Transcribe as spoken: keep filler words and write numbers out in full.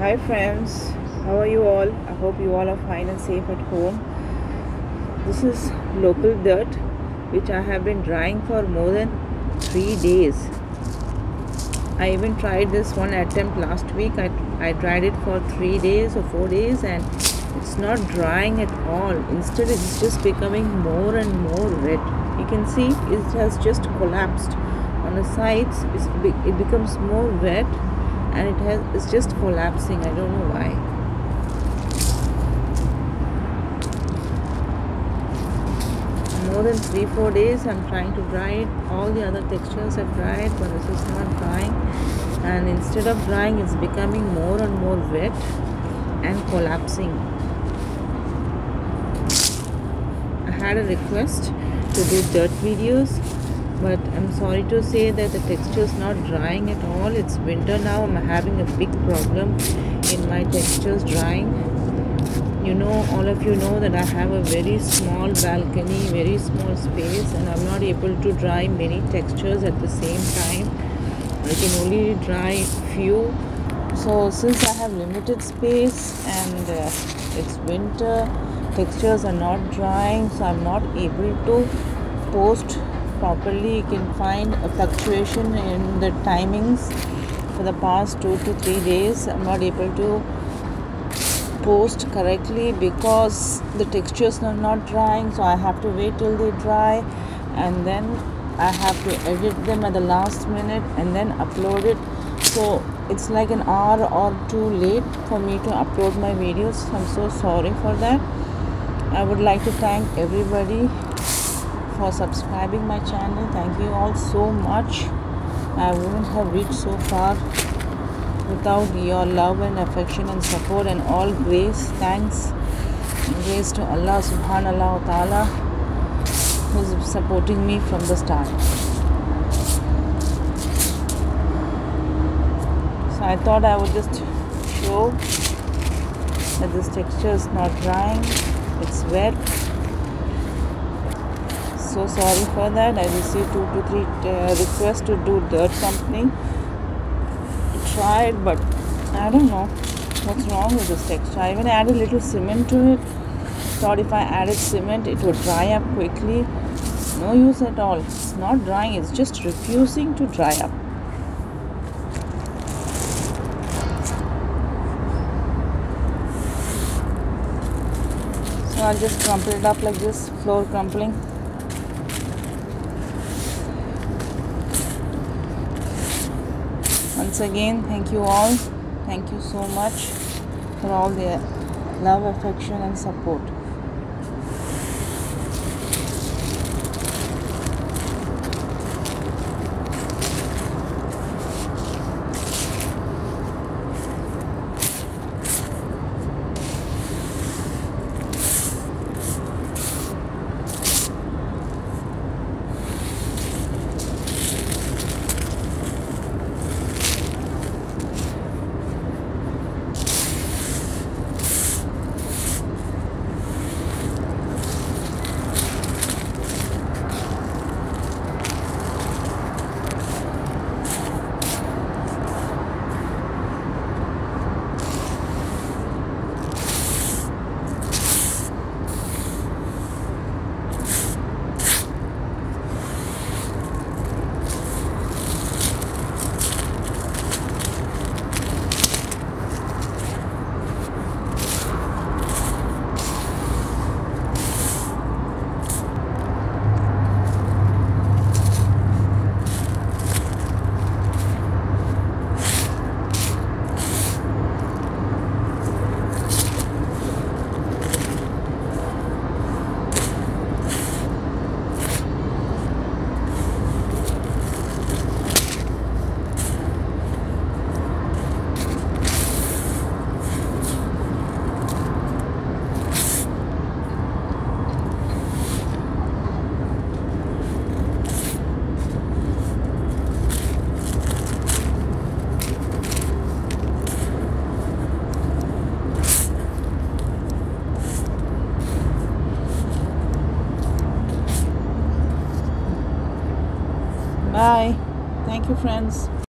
Hi friends, how are you all? I hope you all are fine and safe at home. This is local dirt which I have been drying for more than three days. I even tried this one attempt last week. I, I tried it for three days or four days and it's not drying at all. Instead, it's just becoming more and more red. You can see it has just collapsed. On the sides, it's, it becomes more wet and it has it's just collapsing. I don't know why. More than three, four days I'm trying to dry it. All the other textures I've dried, but this is not drying. And instead of drying, it's becoming more and more wet and collapsing. I had a request to do dirt videos, but I'm sorry to say that the texture is not drying at all. It's winter now. I'm having a big problem in my textures drying. You know, all of you know that I have a very small balcony, very small space, and I'm not able to dry many textures at the same time. I can only dry few. So since I have limited space and uh, it's winter, textures are not drying, so I'm not able to post properly. You can find a fluctuation in the timings. For the past two to three days I'm not able to post correctly because the textures are not drying, so I have to wait till they dry and then I have to edit them at the last minute and then upload it. So it's like an hour or two late for me to upload my videos. I'm so sorry for that. I would like to thank everybody for subscribing my channel. Thank you all so much. I wouldn't have reached so far without your love and affection and support and all grace. Thanks, grace to Allah Subhanahu Wa Ta'ala, who is supporting me from the start. So I thought I would just show that this texture is not drying. It's wet. So sorry for that. I received two to three uh, requests to do dirt sampling. I tried, but I don't know what's wrong with this texture. I even added a little cement to it. Thought if I added cement, it would dry up quickly. No use at all. It's not drying. It's just refusing to dry up. So I'll just crumple it up like this. Floor crumpling. Once again, thank you all. Thank you so much for all the love, affection and support. Bye. Thank you, friends.